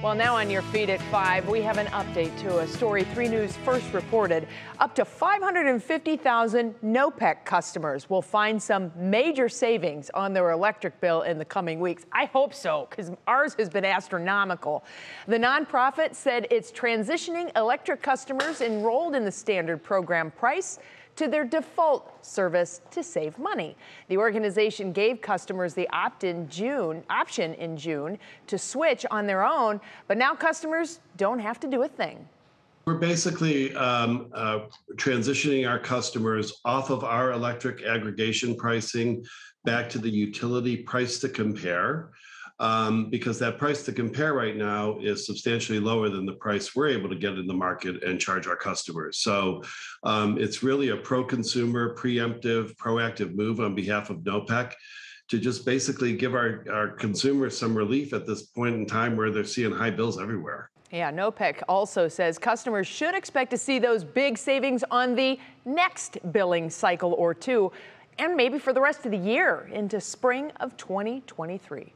Well, now on your feed at 5, we have an update to a story 3 News first reported. Up to 550,000 NOPEC customers will find some major savings on their electric bill in the coming weeks. I hope so, because ours has been astronomical. The nonprofit said it's transitioning electric customers enrolled in the standard program price to their default service to save money. The organization gave customers the option in June to switch on their own, but now customers don't have to do a thing. We're basically transitioning our customers off of our electric aggregation pricing back to the utility price to compare, because that price to compare right now is substantially lower than the price we're able to get in the market and charge our customers. So it's really a pro-consumer, preemptive, proactive move on behalf of NOPEC to just basically give our consumers some relief at this point in time where they're seeing high bills everywhere. Yeah, NOPEC also says customers should expect to see those big savings on the next billing cycle or two, and maybe for the rest of the year into spring of 2023.